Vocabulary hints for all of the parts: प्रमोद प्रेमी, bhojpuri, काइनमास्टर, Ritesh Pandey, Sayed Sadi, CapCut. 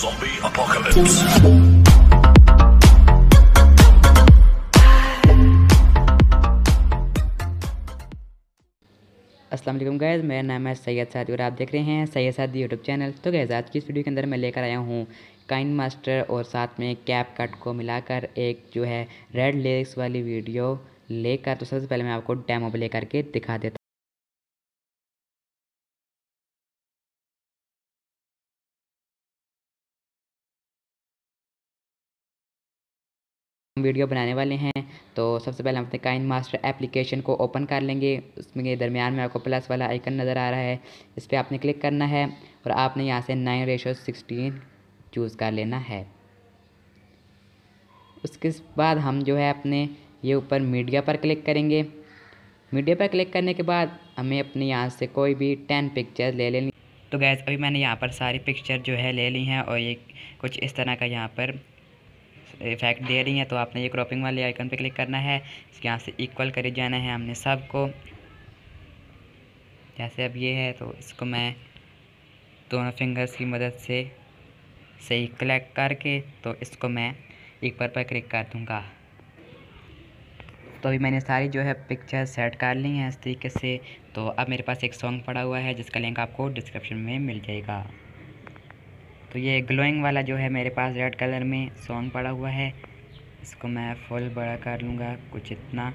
Zombie apocalypse. अस्सलाम वालेकुम guys, मेरा नाम है सैयद सादी और आप देख रहे हैं सैयद सादी यूट्यूब चैनल। तो गाइस, आज की इस वीडियो के अंदर मैं लेकर आया हूँ काइनमास्टर और साथ में कैपकट को मिलाकर एक जो है रेड लेयर्स वाली वीडियो लेकर। तो सबसे पहले मैं आपको डेमो प्ले करके दिखा देता हूँ। वीडियो बनाने वाले हैं तो सबसे पहले हम अपने काइनमास्टर एप्लीकेशन को ओपन कर लेंगे। उसमें दरमियान में आपको प्लस वाला आइकन नज़र आ रहा है, इस पर आपने क्लिक करना है और आपने यहाँ से 9:16 चूज़ कर लेना है। उसके बाद हम जो है अपने ये ऊपर मीडिया पर क्लिक करेंगे। मीडिया पर क्लिक करने के बाद हमें अपने यहाँ से कोई भी 10 पिक्चर ले लेनी। तो गैस, अभी मैंने यहाँ पर सारी पिक्चर जो है ले ली हैं और ये कुछ इस तरह का यहाँ पर इफेक्ट दे रही हैं। तो आपने ये क्रॉपिंग वाले आइकन पे क्लिक करना है, यहाँ से इक्वल करे जाना है हमने सब को। जैसे अब ये है तो इसको मैं दोनों फिंगर्स की मदद से सही क्लिक करके तो इसको मैं इक्वल पर क्लिक कर दूँगा। तो अभी मैंने सारी जो है पिक्चर सेट कर ली हैं इस तरीके से। तो अब मेरे पास एक सॉन्ग पड़ा हुआ है जिसका लिंक आपको डिस्क्रिप्शन में मिल जाएगा। तो ये ग्लोइंग वाला जो है मेरे पास रेड कलर में सॉन्ग पड़ा हुआ है, इसको मैं फुल बड़ा कर लूँगा कुछ इतना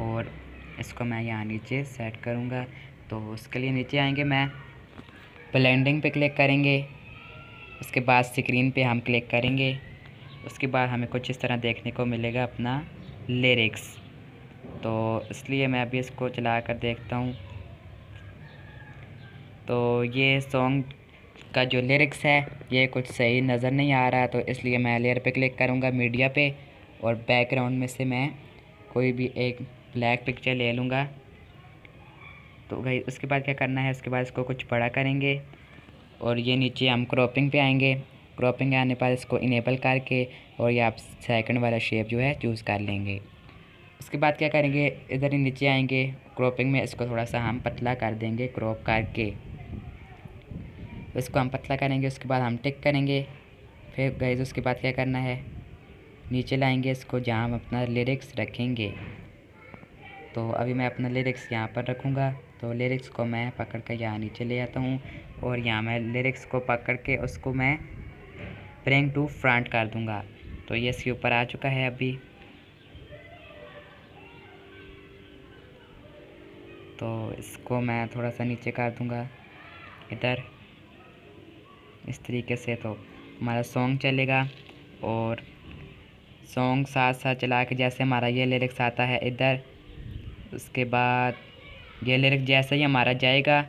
और इसको मैं यहाँ नीचे सेट करूँगा। तो उसके लिए नीचे आएंगे, मैं ब्लेंडिंग पे क्लिक करेंगे, उसके बाद स्क्रीन पे हम क्लिक करेंगे। उसके बाद हमें कुछ इस तरह देखने को मिलेगा अपना लिरिक्स। तो इसलिए मैं अभी इसको चला कर देखता हूँ। तो ये सॉन्ग का जो लिरिक्स है ये कुछ सही नज़र नहीं आ रहा, तो इसलिए मैं लेयर पे क्लिक करूँगा मीडिया पे और बैकग्राउंड में से मैं कोई भी एक ब्लैक पिक्चर ले लूँगा। तो भाई उसके बाद क्या करना है, उसके बाद इसको कुछ बड़ा करेंगे और ये नीचे हम क्रॉपिंग पे आएंगे। क्रॉपिंग आने पर इसको इनेबल करके और ये आप सेकंड वाला शेप जो है चूज़ कर लेंगे। उसके बाद क्या करेंगे, इधर ही नीचे आएंगे क्रॉपिंग में, इसको थोड़ा सा हम पतला कर देंगे क्रॉप करके। इसको हम पतला करेंगे, उसके बाद हम टिक करेंगे। फिर गाइस उसके बाद क्या करना है, नीचे लाएंगे इसको जहाँ हम अपना लिरिक्स रखेंगे। तो अभी मैं अपना लिरिक्स यहाँ पर रखूँगा। तो लिरिक्स को मैं पकड़ कर यहाँ नीचे ले आता हूँ और यहाँ मैं लिरिक्स को पकड़ के उसको मैं ब्रिंग टू फ्रंट कर दूँगा। तो ये इसके ऊपर आ चुका है अभी। तो इसको मैं थोड़ा सा नीचे कर दूँगा इधर, इस तरीके से। तो हमारा सॉन्ग चलेगा और सॉन्ग साथ साथ चला के जैसे हमारा ये लिरिक्स आता है इधर, उसके बाद ये लिरिक्स जैसे ही हमारा जाएगा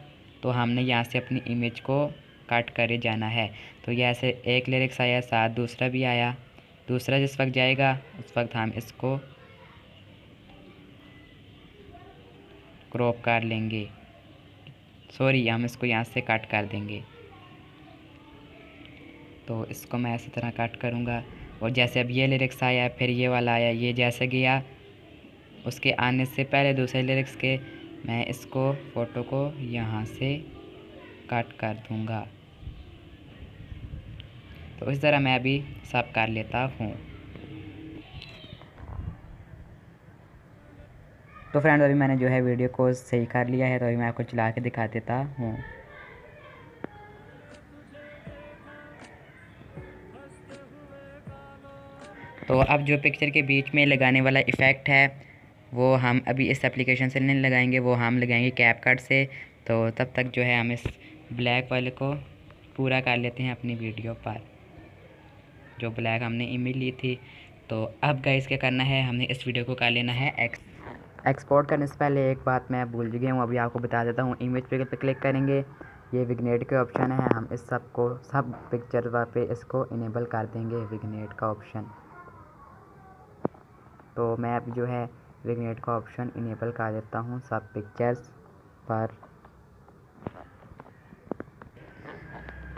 तो हमने यहाँ से अपनी इमेज को कट करे जाना है। तो जैसे एक लिरिक्स आया साथ दूसरा भी आया, दूसरा जिस वक्त जाएगा उस वक्त हम इसको क्रॉप कर लेंगे, सॉरी हम इसको यहाँ से कट कर देंगे। तो इसको मैं ऐसी तरह कट करूँगा और जैसे अब ये लिरिक्स आया फिर ये वाला आया, ये जैसे गया उसके आने से पहले दूसरे लिरिक्स के मैं इसको फ़ोटो को यहाँ से कट कर दूँगा। तो इस तरह मैं अभी सब कर लेता हूँ। तो फ्रेंड्स, अभी मैंने जो है वीडियो को सही कर लिया है, तो अभी मैं आपको चला के दिखा देता हूँ। तो अब जो पिक्चर के बीच में लगाने वाला इफ़ेक्ट है वो हम अभी इस एप्लीकेशन से नहीं लगाएंगे, वो हम लगाएंगे कैपकट से। तो तब तक जो है हम इस ब्लैक वाले को पूरा कर लेते हैं अपनी वीडियो पर, जो ब्लैक हमने इमेज ली थी। तो अब गाइस क्या करना है, हमने इस वीडियो को कर लेना है एक्सपोर्ट करने से पहले एक बात मैं भूल गया हूँ, अभी आपको बता देता हूँ। इमेज पर क्लिक करेंगे, ये विग्नेट के ऑप्शन है, हम इस सब पिक्चर पर इसको इनेबल कर देंगे विग्नेट का ऑप्शन। तो मैं अब जो है विग्नेट का ऑप्शन इनेबल कर देता हूँ सब पिक्चर्स पर।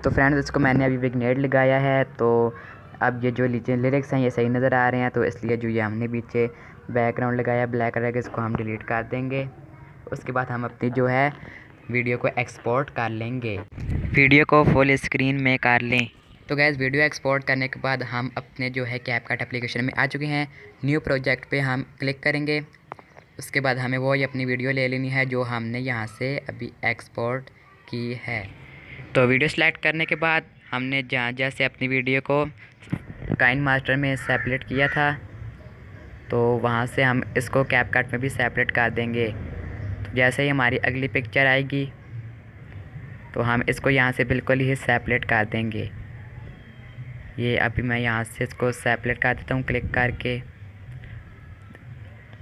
तो फ्रेंड्स, इसको मैंने अभी विग्नेट लगाया है। तो अब ये जो नीचे लिरिक्स हैं ये सही नज़र आ रहे हैं, तो इसलिए जो ये हमने पीछे बैकग्राउंड लगाया ब्लैक कलर के, इसको हम डिलीट कर देंगे। उसके बाद हम अपनी जो है वीडियो को एक्सपोर्ट कर लेंगे, वीडियो को फुल स्क्रीन में कर लें। तो गैस वीडियो एक्सपोर्ट करने के बाद हम अपने जो है कैपकट एप्लीकेशन में आ चुके हैं। न्यू प्रोजेक्ट पे हम क्लिक करेंगे, उसके बाद हमें वो ही अपनी वीडियो ले लेनी है जो हमने यहाँ से अभी एक्सपोर्ट की है। तो वीडियो सेलेक्ट करने के बाद हमने जहाँ जैसे अपनी वीडियो को काइनमास्टर में सेपरेट किया था तो वहाँ से हम इसको कैपकट में भी सेपरेट कर देंगे। तो जैसे ही हमारी अगली पिक्चर आएगी तो हम इसको यहाँ से बिल्कुल ही सेपरेट कर देंगे। ये अभी मैं यहाँ से इसको सेपरेट कर देता हूँ क्लिक करके।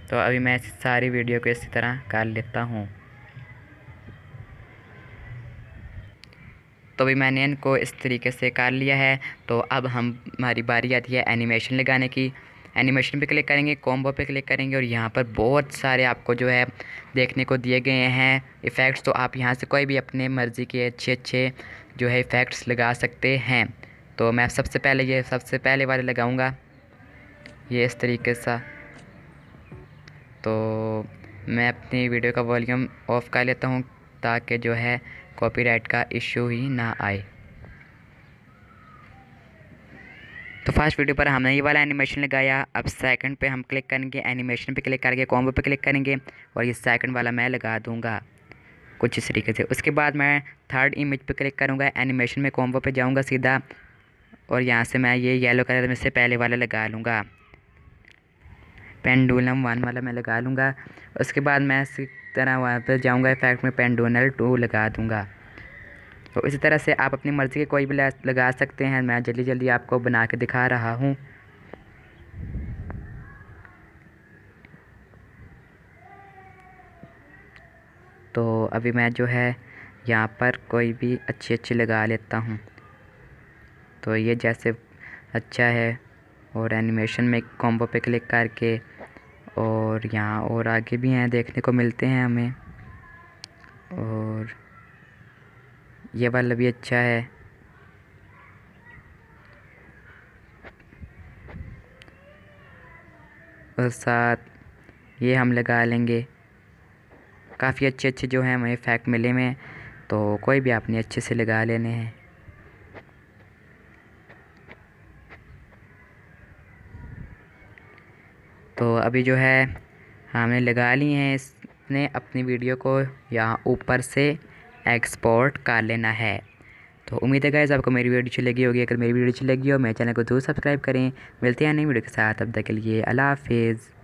तो अभी मैं सारी वीडियो को इसी तरह कर लेता हूँ। तो अभी मैंने इनको इस तरीके से कर लिया है। तो अब हमारी बारी आती है एनिमेशन लगाने की। एनिमेशन पे क्लिक करेंगे, कॉम्बो पे क्लिक करेंगे और यहाँ पर बहुत सारे आपको जो है देखने को दिए गए हैं इफ़ेक्ट्स। तो आप यहाँ से कोई भी अपने मर्ज़ी के अच्छे अच्छे जो है इफ़ेक्ट्स लगा सकते हैं। तो मैं सबसे पहले वाले लगाऊंगा, ये इस तरीके सा। तो मैं अपनी वीडियो का वॉल्यूम ऑफ़ कर लेता हूँ ताकि जो है कॉपीराइट का इशू ही ना आए। तो फर्स्ट वीडियो पर हमने ये वाला एनिमेशन लगाया। अब सेकंड पे हम क्लिक करेंगे, एनिमेशन पे क्लिक करके कॉम्बो पे क्लिक करेंगे और ये सेकंड वाला मैं लगा दूंगा कुछ इस तरीके से। उसके बाद मैं थर्ड इमेज पे क्लिक करूंगा, एनिमेशन में कॉम्बो पे जाऊंगा सीधा और यहाँ से मैं ये येलो कलर में से पहले वाला लगा लूँगा, पेंडुलम 1 वाला मैं लगा लूँगा। उसके बाद मैं इसी तरह वहाँ पर जाऊँगा, इफेक्ट में पेंडुलम 2 लगा दूँगा। तो इसी तरह से आप अपनी मर्ज़ी के कोई भी लगा सकते हैं। मैं जल्दी जल्दी आपको बना के दिखा रहा हूँ। तो अभी मैं जो है यहाँ पर कोई भी अच्छी लगा लेता हूँ। तो ये जैसे अच्छा है और एनिमेशन में कॉम्बो पे क्लिक करके और यहाँ और आगे भी हैं देखने को मिलते हैं हमें। और ये वाला भी अच्छा है। और साथ ये हम लगा लेंगे। काफ़ी अच्छे अच्छे जो हैं हमें इफेक्ट मिले में, तो कोई भी आपने अच्छे से लगा लेने हैं। तो अभी जो है हमने लगा लिए हैं। इसने अपनी वीडियो को यहाँ ऊपर से एक्सपोर्ट कर लेना है। तो उम्मीद है गाइस आपको मेरी वीडियो अच्छी लगी होगी। अगर मेरी वीडियो अच्छी लगी हो मेरे चैनल को जरूर सब्सक्राइब करें। मिलते हैं नई वीडियो के साथ, तब तक के लिए अल्लाह हाफिज़।